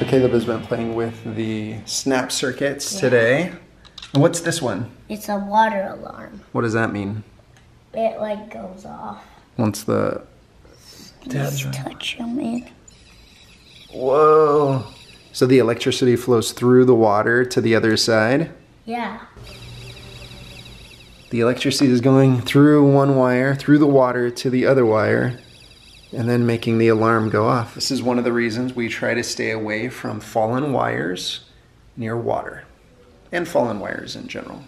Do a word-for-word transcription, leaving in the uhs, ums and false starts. So Caleb has been playing with the Snap Circuits yeah. today. And what's this one? It's a water alarm. What does that mean? It like goes off. Once the tabs run. Touch them in. Whoa. So the electricity flows through the water to the other side? Yeah. The electricity is going through one wire, through the water to the other wire, and then making the alarm go off. This is one of the reasons we try to stay away from fallen wires near water, and fallen wires in general.